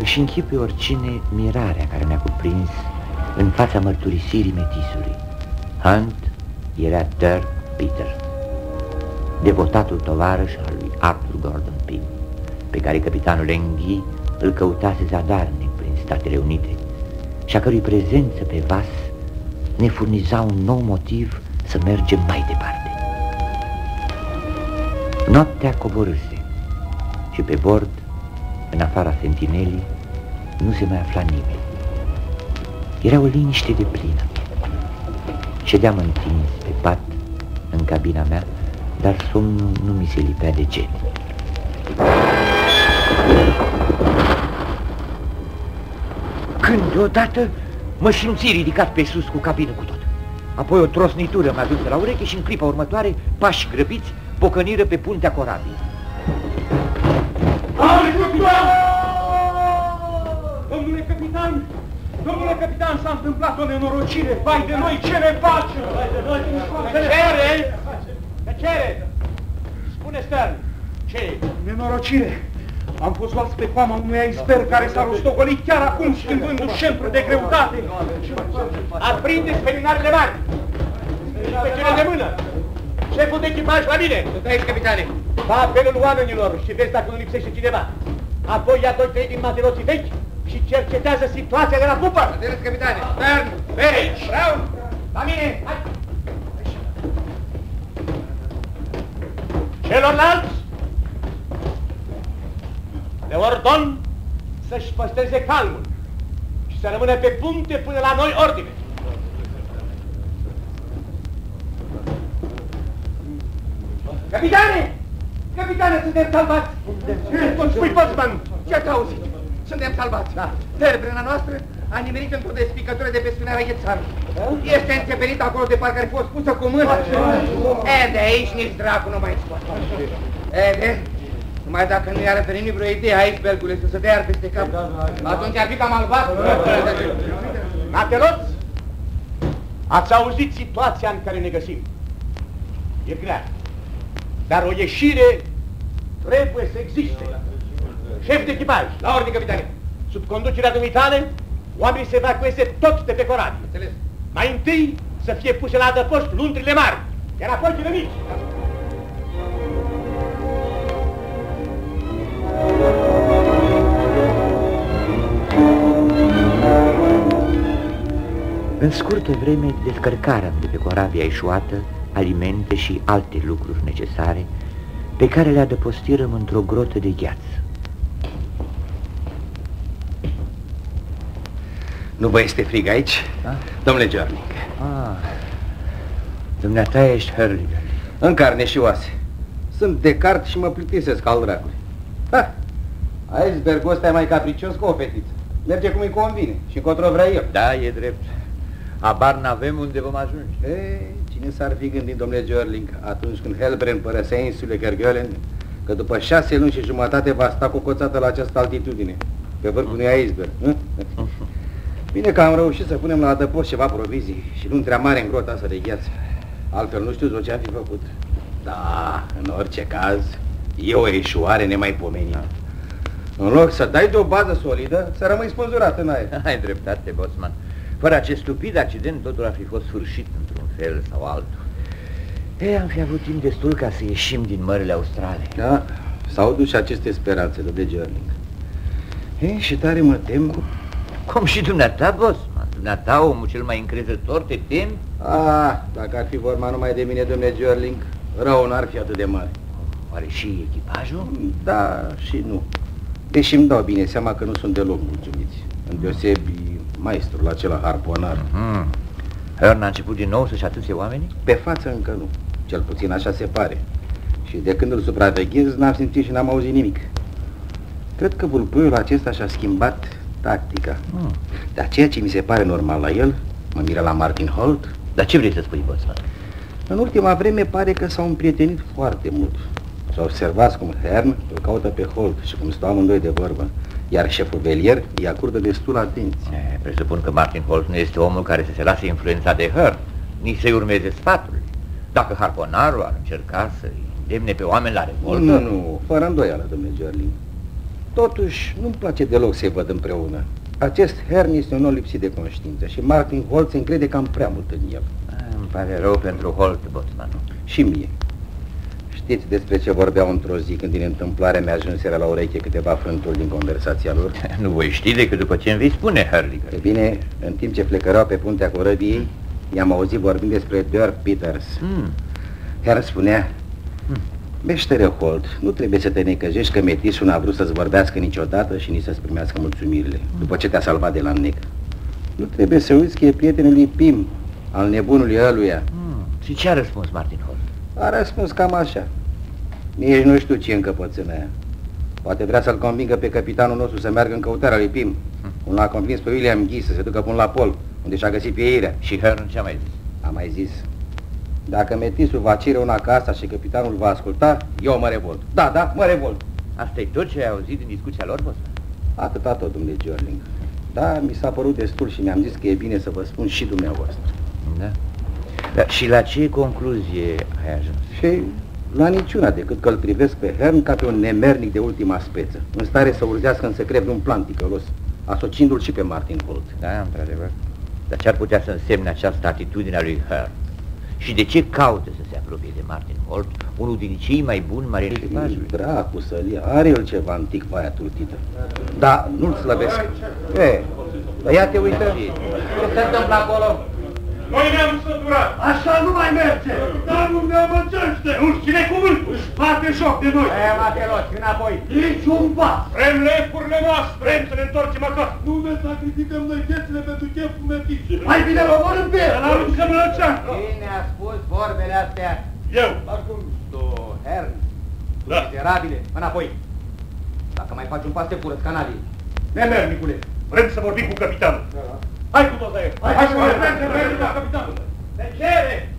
Își închipuie oricine mirarea care mi-a cuprins în fața mărturisirii metisului. Hunt era Dirk Peters, devotatul tovarăș al lui Arthur Gordon Pym, pe care capitanul Lenghi îl căutase zadarnic prin Statele Unite și a cărui prezență pe vas ne furniza un nou motiv să mergem mai departe. Noaptea coborâse și pe bord, în afara sentinelii, nu se mai afla nimeni. Era o liniște deplină. Ședeam întins pe pat în cabina mea, dar somnul nu mi se lipea de gene. Când deodată Mă șinții ridicat pe sus cu cabină cu tot. Apoi o trosnitură mi-a dus la ureche și în clipa următoare, pași grăbiți, pocăniră pe puntea corabiei. Domnule capitan! Domnule capitan, s-a întâmplat o nenorocire! Vai de noi, ce ne facem? Tăcere! Tăcere! Spune, Stern, ce e? Nenorocire! Am fost luați pe coama unui iceberg care s-a rostogolit chiar acum, schimbându-și centru de greutate. Aprindeți pe lunarele mari! Pe cele de mână! Șeful de echipaj la mine! Sunt aici, capitane! Fa apelul oamenilor și vezi dacă nu lipsește cineva. Apoi ia 2-3 din mateloții vechi și cercetează situația de la cupă! Adereți, capitane! Stern! Verici! Brown! La mine! Hai! Celorlalți? Le ordon să-și păstreze calmul și să rămână pe puncte până la noi ordine. Capitane! Capitane, suntem salvați! Îți spui, Boțman, ce-ați auzit? Suntem salvați. Da. Terbrena noastră a nimerit într-o despicătură de pe spunerea Ghețar. Este înțepelită acolo de parcă ar fi fost pusă cu mână. E, de aici nici dracu nu mai scoate. E, de... Numai dacă nu i-ar reveni vreo idee a icebergului să se dea iar peste cap, atunci ar fi cam albat. Mateloți, ați auzit situația în care ne găsim. E grea, dar o ieșire trebuie să existe. Șef de echipaj, la ordine, capitane. Sub conducerea dumitale, oamenii se evacueze tot de pe corabie. Mai întâi să fie puse la adăpost luntrile mari, iar apoi cele mici. În scurtă vreme, descărcarea de pe corabia eșuată, alimente și alte lucruri necesare, pe care le adăpostirăm într-o grotă de gheață. Nu vă este frig aici, domnule Jeorling? Dumneata ești Hurliguerly. În carne și oase. Sunt de cart și mă plictisesc al dracului. Ha! Icebergul ăsta e mai capricios ca o fetiță. Merge cum îi convine și încotro vrea el. Da, e drept. Abar n-avem unde vom ajunge. E, cine s-ar fi gândit, domnule Jeorling, atunci când Halbrane părăsea insulele Kerguelen, că după 6 luni și jumătate va sta cu coțată la această altitudine, pe vârful unui iceberg. Bine că am reușit să punem la adăpost ceva provizii și luntrea mare în grota asta de gheață. Altfel nu știu ce am fi făcut. Da, în orice caz, e o eșuare nemaipomenită. În loc să dai de o bază solidă, să rămâi spânzurat în aer. Ai dreptate, Boțman. Fără acest stupid accident, totul ar fi fost sfârșit într-un fel sau altul. Ei, am fi avut timp destul ca să ieșim din mările australe. Da, s-au dus și aceste speranțe, domnule Jeorling. Ei, și tare mă tem. Cum și dumneata, Boțman? Dumneata, omul cel mai încrezător, te temi? Ah, dacă ar fi vorba numai de mine, domnule Jeorling, rău n-ar fi atât de mare. Oare și echipajul? Da, și nu. Deși îmi dau bine seama că nu sunt deloc mulțumiți. Îndeosebi maestrul acela harponar. Hearn a început din nou să-și atâțe oamenii? Pe față încă nu. Cel puțin așa se pare. Și de când îl supraveghez, n-am simțit și n-am auzit nimic. Cred că vulpuiul acesta și-a schimbat tactica. Dar ceea ce mi se pare normal la el, mă miră la Martin Holt. Dar ce vrei să spui, Boțman? În ultima vreme pare că s-au împrietenit foarte mult. S-au observat cum Hearn îl caută pe Holt și cum stau amândoi de vorbă, iar șeful velier îi acordă destul atenție. Presupun că Martin Holt nu este omul care să se lase influențat de Hearn, nici să-i urmeze sfatul. Dacă harponarul ar încerca să-i îndemne pe oameni la revoltă... Nu, fără îndoială, domnule Jeorling. Totuși, nu-mi place deloc să-i văd împreună. Acest Hearn este un om lipsit de conștiință și Martin Holt se încrede cam prea mult în el. Îmi pare rău pentru Holt, Boțman. Și mie. Știți despre ce vorbeau într-o zi când din întâmplare mi-a ajunseră la ureche câteva frânturi din conversația lor? Nu voi ști decât după ce îmi vei spune, Hurliguerly. E bine, în timp ce plecărau pe puntea corăbiei, i-am auzit vorbind despre Dirk Peters. Hearn spunea, meștere Holt, nu trebuie să te necăjești că metisul n-a vrut să-ți vorbească niciodată și nici să-ți primească mulțumirile, după ce te-a salvat de la nec. Nu trebuie să uiți că e prietenul lui Pym, al nebunului ăluia. Și ce a răspuns Martin Holt? A răspuns cam așa. Nici nu știu ce încăpățână aia. Poate vrea să-l convingă pe capitanul nostru să meargă în căutarea lui Pym. Cum l-a convins pe William Guy să se ducă până la pol. unde și-a găsit pieirea. Și Hearn ce-a mai zis? A mai zis: dacă metisul va cire una ca asta și capitanul va asculta, eu mă revolt. Da, da, mă revolt. Asta e tot ce ai auzit din discuția lor, boss? Atâta tot, domnule Jeorling. Da, mi s-a părut destul și mi-am zis că e bine să vă spun și dumneavoastră. Da? Dar și la ce concluzie ai ajuns? Și la niciuna, decât că îl privesc pe Hearn ca pe un nemernic de ultima speță, în stare să urzească în secret un plan ticălos, asociindu-l și pe Martin Holt. Da, într-adevăr. Dar ce ar putea să însemne această atitudine a lui Hearn? Și de ce caută să se apropie de Martin Holt, unul din cei mai buni marini echipajului? Dracu să-l ia, are el ceva antic vaia turtită. Dar nu-l slăbesc. E, dar ia te uită. Ce se întâmplă acolo? Noi ne-am săturat! Așa nu mai merge! Darul ne amățește! Urchile cu vârful! Își bate joc de noi! Aia, mateloți, înapoi! Niciun pas! Vrem lefurile noastre! Vrem să ne întorcem acasă! Nu ne sacrificăm noi viețile pentru cheful meticilor! Mai bine l-o vor în piele! Să-l aruncăm la ceastră! Cine a spus vorbele astea? Eu! Acum, Hearn! Da! Miserabile, înapoi! Dacă mai faci un pas, te curăț canalii! Nemernicule! Vrem să vorbim cu capitanul! Hai cu toți la el! Hai cu toți la el! Tăcere!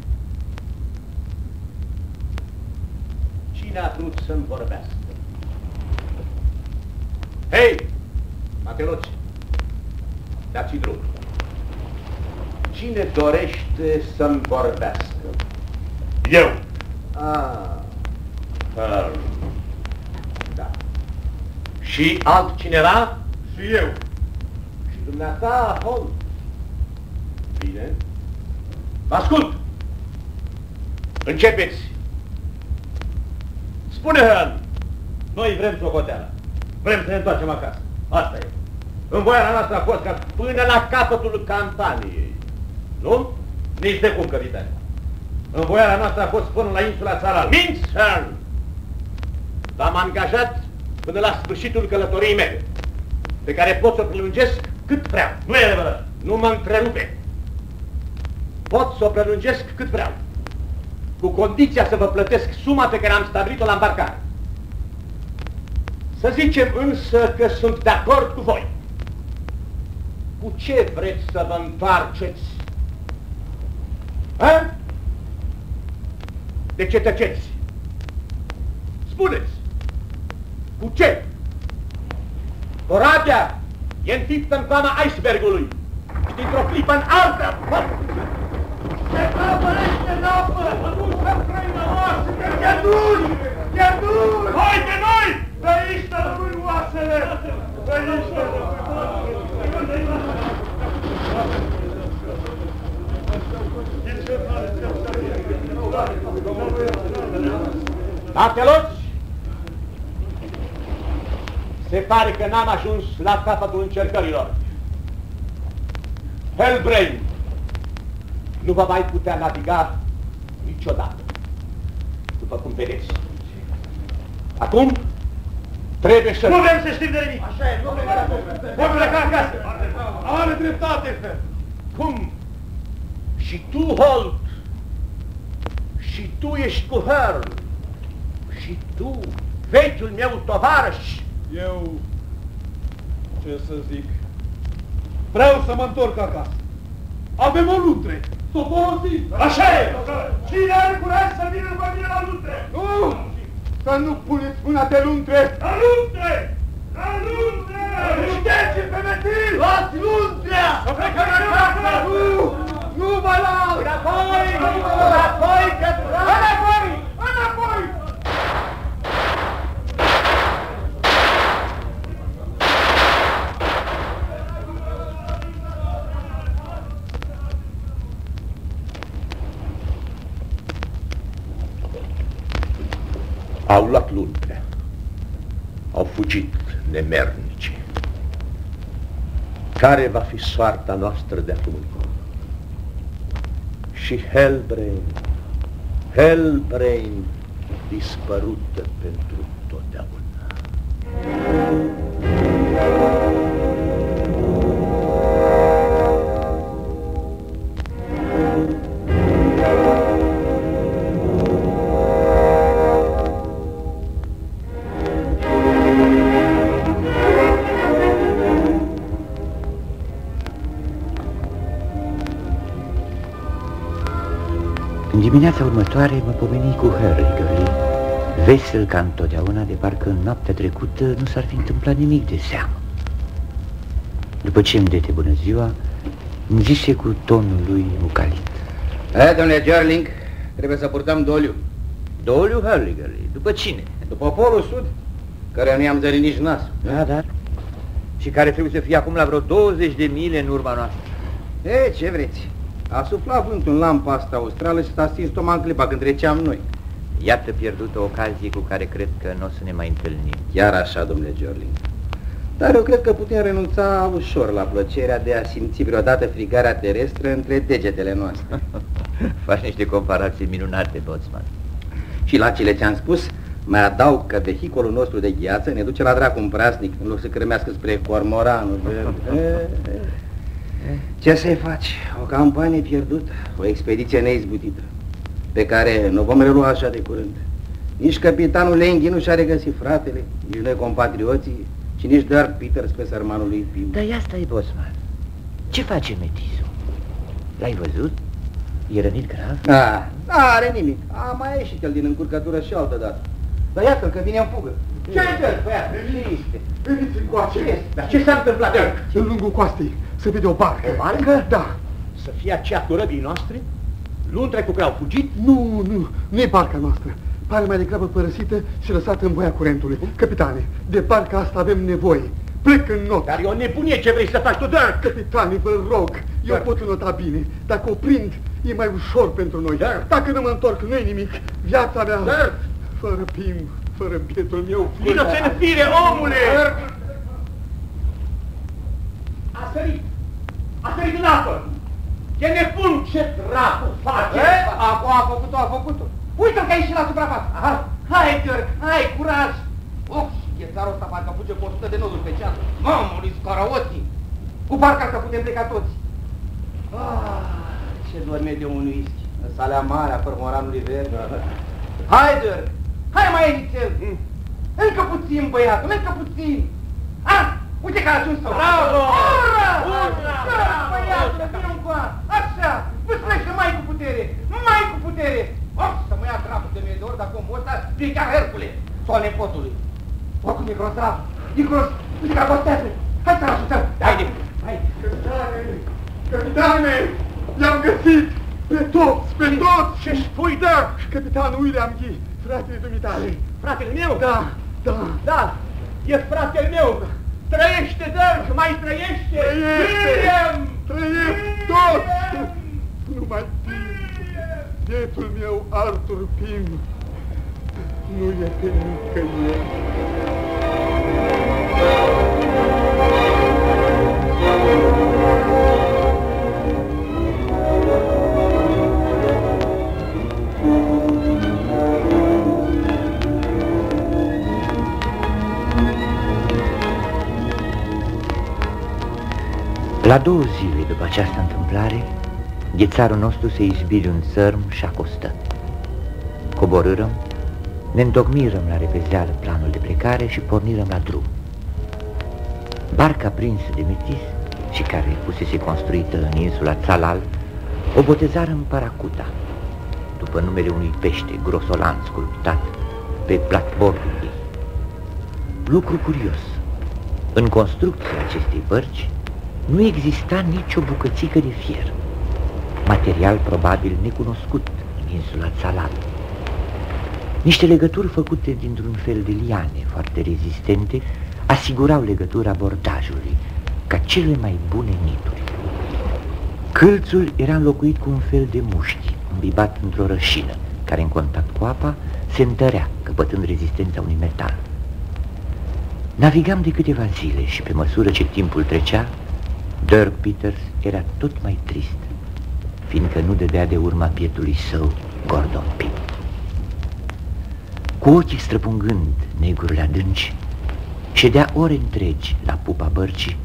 Cine a vrut să-mi vorbească? Hei! Mateloți! Dați-i drumul! Cine dorește să-mi vorbească? Eu! Da. Și altcineva? Și eu! Și dumneata, Holt! Bine! Mă ascult! Începeți! Spune, Hearn! Noi vrem socoteala. Vrem să ne întoarcem acasă. Asta e. Învoiala noastră a fost ca până la capătul campaniei. Nu? Nici de cum, capitane. Învoiala noastră a fost până la insula Tsalal. Minți, Hearn! V-am angajat până la sfârșitul călătoriei mele, pe care pot să o prelungesc cât vreau. Nu e adevărat! Nu mă întrerupe! Pot să o prelungesc cât vreau, cu condiția să vă plătesc suma pe care am stabilit-o la îmbarcare. Să zicem însă că sunt de acord cu voi. Cu ce vreți să vă întoarceți? A? De ce tăceți? Spuneți! Cu ce? Corabia e înfiptă în fama icebergului și dintr-o clipă în alta... Se prăbărește în apă! Aducem crâna oasele! E dur! E dur! Hai de noi! Pe aici te rămâi oasele! Pe aici te rămâi oasele! Mateloți! Se pare că n-am ajuns la capătul încercărilor. Halbrane nu va mai putea naviga niciodată, după cum vedeți. Acum, trebuie să... Nu vrem să știm de nimic! Așa e, nu vrem să știm! Vom pleca acasă! Are dreptate! Cum? Și tu, Holt! Și tu ești cu Hearn! Și tu, vechiul meu tovarăș! Eu... ce să zic... vreau să mă întorc acasă! Avem o lutre! S-o folosim! Așa e! Cine are curaj să vină cu mine la lutre? Nu! Să nu puneți mâna de luntre! La luntre! La luntre! Șteți-l pe metil! Luați luntrea! Să plecăm acasă! Nu! Nu mă lau! Înapoi! Înapoi că vreau! Înapoi! Înapoi! Au luat luntrea. Au fugit nemernici. Care va fi soarta noastră de acum încolo? Și Halbrane dispărută pentru totdeauna. În dimineața următoare mă pomeni cu Hurliguerly, vesel ca întotdeauna, de parcă în noaptea trecută nu s-ar fi întâmplat nimic de seamă. După ce îmi dete bună ziua, îmi zise cu tonul lui mucalit: "Hai, domnule Jeorling, trebuie să purtăm doliu." "Doliu, Hurliguerly? După cine?" "După poporul sud, care nu i-am zărit nici nasul." "Da, dar?" "Și care trebuie să fie acum la vreo 20 de mile în urma noastră." "E, ce vreți? A suflat vântul în lampa asta australă și s-a stins tocmai în clipa când treceam noi." "Iată pierdută ocazie cu care cred că nu o să ne mai întâlnim." "Chiar așa, domnule Jeorling. Dar eu cred că putem renunța ușor la plăcerea de a simți vreodată frigarea terestră între degetele noastre." "Faci niște comparații minunate, Boțman." "Și la cele ce am spus, mai adaug că vehiculul nostru de gheață ne duce la dracu un prasnic, în loc să cremească spre cormoranul." "Ce să-i faci? O campanie pierdută, o expediție neizbutită, pe care nu vom relua așa de curând. Nici capitanul Lenghi nu și-a regăsit fratele, nici noi compatrioții, și nici doar Peters pe sărmanul lui Pym." "Dar asta-i, Boțman. Ce face metisul? L-ai văzut? E rănit grav?" Are nimic. A mai ieșit el din încurcătură și altă dată. Dar iată-l că vine în fugă." "Ce-ai dat, băiat? Veniți încoace." "Ce s-a întâmplat?" "În lungul coastei se vede o barcă." "O barcă?" "Da." "Să fie aceea corăbii noastre? Luni trecut că au fugit?" Nu e barca noastră. Pare mai degrabă părăsită și lăsată în voia curentului." "Capitane, de barca asta avem nevoie. Plec în not." "Dar e o nebunie ce vrei să faci tu, Dirk!" "Capitane, vă rog, eu pot înota bine. Dacă o prind, e mai ușor pentru noi. Dirk. Dacă nu mă întorc, nu-i nimic. Viața mea... Dirk. Fără Pym, fără bietul meu... Vino-ți în fire, omule!" "Dirk! A sărit! A sărit în apă! E nebun! Ce dracu face!" "Acum a făcut-o, a făcut-o! Uite-l că a ieșit la suprafață! Hai, Dirk, hai, curaj! Oh, și ghețarul ăsta parcă fuge cu 100 de noduri pe ceas! Mamă, lui scaraoții! Cu barca asta putem pleca toți! Ah, ce dorme de un whisky! În salea mare a cormoranului verde! Hai, Dirk! Hai, mai enițel! Încă puțin, băiatul, încă puțin! Ah, uite că a ajuns sau! Bravo! Ura! Băiatul, vină un coa! Așa! Vâslește mai cu putere! Mai cu putere! Oh, să mă ia drapul de mie de ori, dacă omul ăsta e chiar Hercule, sau al nepotului. Oricum e grozav, e grozav, uite că abostează. Hai să-l ajutăm. Haide! Capitane, capitane, i-am găsit pe toți, pe toți. Ce spui, Dirk?" "Capitanul William Guy, fratele dumitale." "Fratele meu?" Da. E fratele meu. Trăiește, Dirk, mai trăiește. Trăiește, toți. Nu mai bine. Bietul meu, Arthur Pym, nu e pe nicăieri." La 2 zile după această întâmplare, ghețarul nostru se izbi de un țărm și acostă. Coborârăm, ne întocmirăm la repezeală planul de plecare și pornirăm la drum. Barca prinsă de metis și care fusese construită în insula Tsalal, o botezară în Paracuta, după numele unui pește grosolan sculptat pe platbordul ei. Lucru curios, în construcția acestei bărci nu exista nicio bucățică de fier, material probabil necunoscut în insula Tsalal. Niște legături făcute dintr-un fel de liane foarte rezistente asigurau legătura bordajului ca cele mai bune nituri. Câlțul era înlocuit cu un fel de mușchi, îmbibat într-o rășină, care în contact cu apa se întărea, căpătând rezistența unui metal. Navigam de câteva zile și pe măsură ce timpul trecea, Dirk Peters era tot mai trist, fiindcă nu dădea de urma bietului său, Gordon Pym. Cu ochii străpungând negurile adânci, ședea ore întregi la pupa bărcii,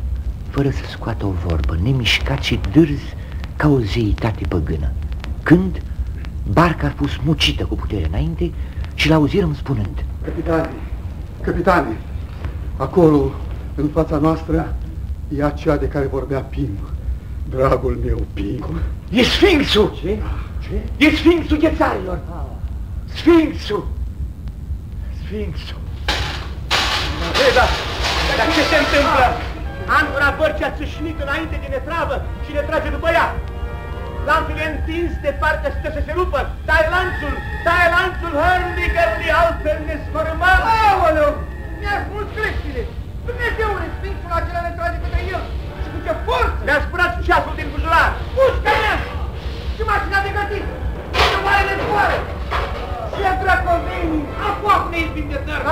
fără să scoată o vorbă, nemișcat și dârz ca o zeitate păgână, când barca a fost mucită cu putere înainte și l-auzirăm spunând: "Capitane, capitane, acolo, în fața noastră, e aceea de care vorbea Pym. Dragul meu, Pym." "E Sfinxul! Ce? E Sfinxul Ghețarilor. Sfinxul. Sfinxul. Ei, da. Dar ce se întâmplă? Ancora bărcii a țâșnit înainte de netravă și ne trage după ea. Lanțul e întins de partea stă să se rupă. Tai lanțul, Hurliguerly, altfel ne sfărâmăm. Aoleu, mi-a smuls creștile. Dumnezeule, Sfinxul acela ne trage către el. Și cu ce forță! Mi-a spărat ceasul din buzular. Pușca-ne! Și mașina de gătit! Și oarele zboară! Și e dracomenii! Apoac ne-i vin de tăr!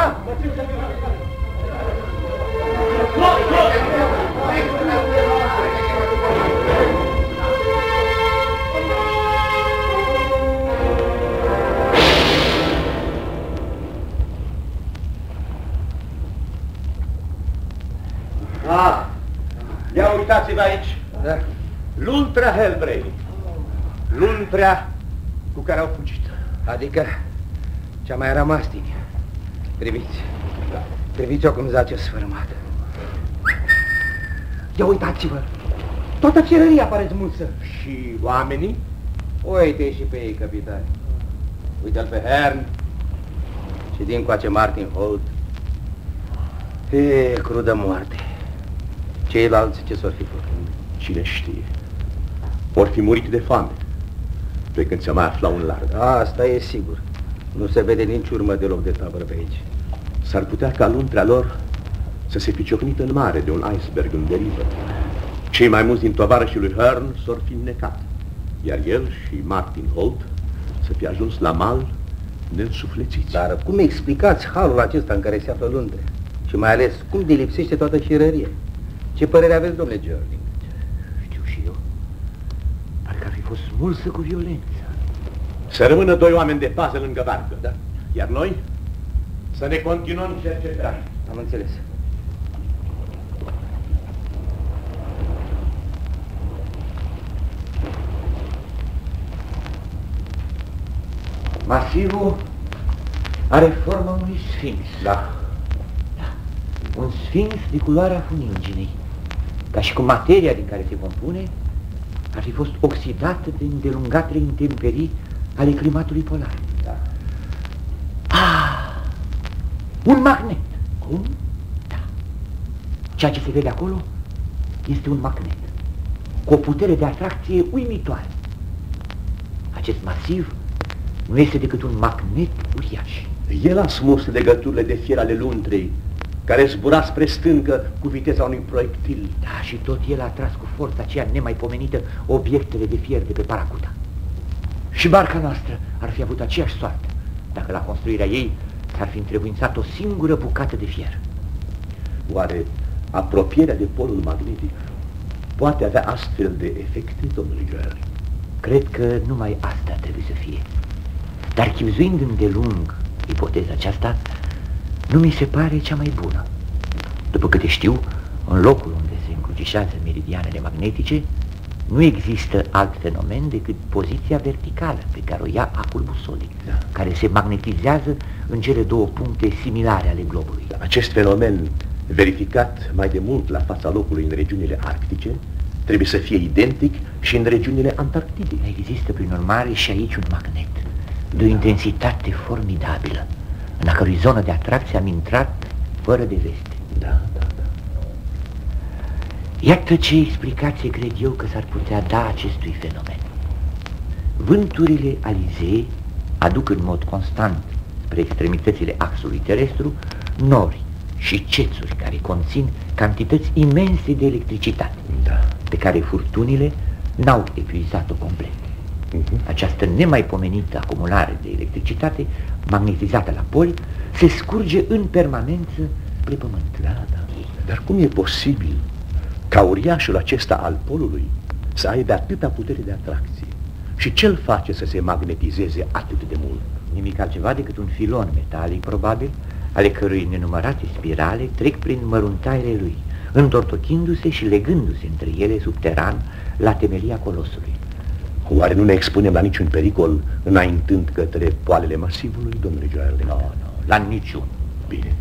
Ah, ia uitați-vă aici, da. Luntrea Halbrane, luntrea cu care au fugit. Adică cea mai rămas din ea. Priviți, da. Priviți-o cum zace sfârmată. Ia uitați-vă, toată cerăria pare smulsă. Și oamenii? Uite-i și pe ei, capitani. Uite-l pe Hearn și dincoace Martin Holt. E crudă moarte. Ceilalți ce s-or fi făcut? Cine știe? Or fi murit de foame, pe când se mai afla un larg. Asta e sigur. Nu se vede nici urmă deloc de tabără pe aici. S-ar putea ca luntrea lor să se fi ciocnit în mare de un iceberg în derivă. Cei mai mulți din tovarășii lui Hearn s-or fi înnecat, iar el și Martin Holt să fi ajuns la mal neînsuflețiți. Dar cum explicați halul acesta în care se află luntrea? Și mai ales cum dilipsește toată cirăria? Ce părere aveți, domnule Jeorling? Știu și eu. Parcă ar fi fost smulsă cu violență. Să rămână doi oameni de pază lângă barcă. Da. Iar noi să ne continuăm cercetarea. Am înțeles. Masivul are forma unui sfinx. Da. Un sfinx de culoarea funinginei, ca și cum materia din care se compune ar fi fost oxidată de îndelungatele intemperii ale climatului polar. Da. Ah, un magnet! Cum? Da. Ceea ce se vede acolo este un magnet, cu o putere de atracție uimitoare. Acest masiv nu este decât un magnet uriaș. El a smuls legăturile de fier ale luntrei, care zbura spre stâncă cu viteza unui proiectil. Da, și tot el a atras cu forța aceea nemaipomenită obiectele de fier de pe Paracuta. Și barca noastră ar fi avut aceeași soartă, dacă la construirea ei s-ar fi întrebuințat o singură bucată de fier. Oare apropierea de polul magnetic poate avea astfel de efecte, domnule Guy? Cred că numai asta trebuie să fie. Dar chibzuind îndelung ipoteza aceasta, nu mi se pare cea mai bună. După câte știu, în locul unde se încrucișează meridianele magnetice, nu există alt fenomen decât poziția verticală pe care o ia acul busolii, da, care se magnetizează în cele două puncte similare ale globului. Acest fenomen, verificat mai de mult la fața locului în regiunile arctice, trebuie să fie identic și în regiunile antarctice. Există, prin urmare, și aici un magnet de o intensitate formidabilă, în a cărui zonă de atracție am intrat fără de veste. Da, da, da. Iată ce explicație cred eu că s-ar putea da acestui fenomen. Vânturile alizee aduc în mod constant spre extremitățile axului terestru nori și cețuri care conțin cantități imense de electricitate, da, pe care furtunile n-au epuizat-o complet. Această nemaipomenită acumulare de electricitate, magnetizată la poli, se scurge în permanență spre pământ. Da, da. Dar cum e posibil ca uriașul acesta al polului să aibă atâta putere de atracție? Și ce-l face să se magnetizeze atât de mult? Nimic altceva decât un filon metalic, probabil, ale cărui nenumărate spirale trec prin măruntaiele lui, întortochindu-se și legându-se între ele subteran la temelia colosului. Oare nu ne expunem la niciun pericol înaintând către poalele masivului, domnule Jeorling? Nu, nu, la niciun. Bine.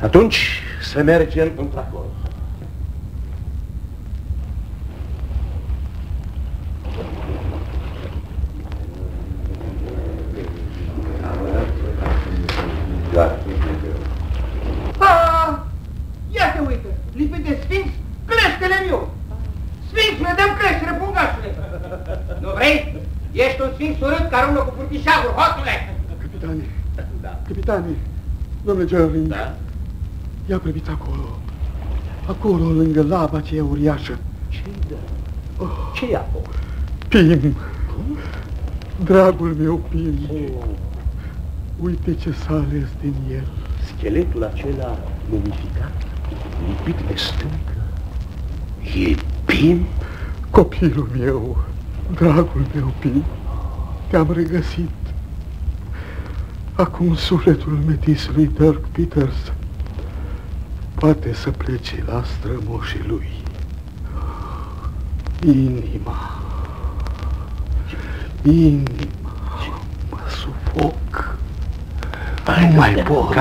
Atunci să mergem într-acolo. aruncă cu purtișagul, hotule! Capitane, da. Capitane, domnule Jeorling, da? Ia priviți acolo, acolo, lângă lava aceea uriașă. Ce-i dă? Oh. Ce-i acolo? Pym! Cum? Dragul meu, Pym, oh. Uite ce sale este din el. Scheletul acela mumificat, lipit de stâncă, e Pym? Copilul meu, dragul meu, Pym, te-am regăsit. Acum sufletul metisului Dirk Peters poate să plece la strămoșii lui. Inima, mă sufoc. Nu mai pot.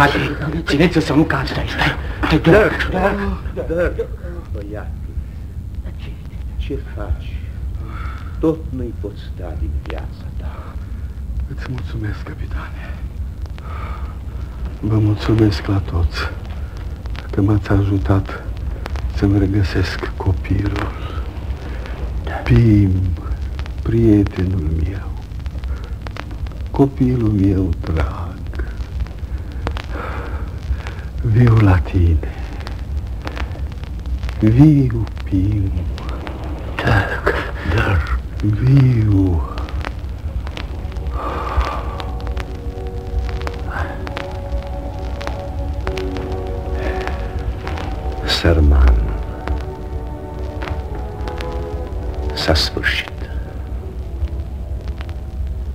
Țineți-o să nu cazi. Stai, Dirk. Ce faci? Tot nu-i poți da din viața ta. Îți mulțumesc, capitane. Vă mulțumesc la toți că m-ați ajutat să-mi regăsesc copilul. Pym, prietenul meu, copilul meu drag, viu la tine, viu, Pym. Dar viu. Sărman. S-a sfârșit.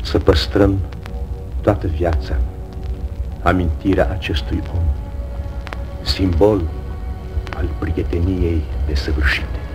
Să păstrăm toată viața amintirea acestui om, simbol al prieteniei desăvârșite.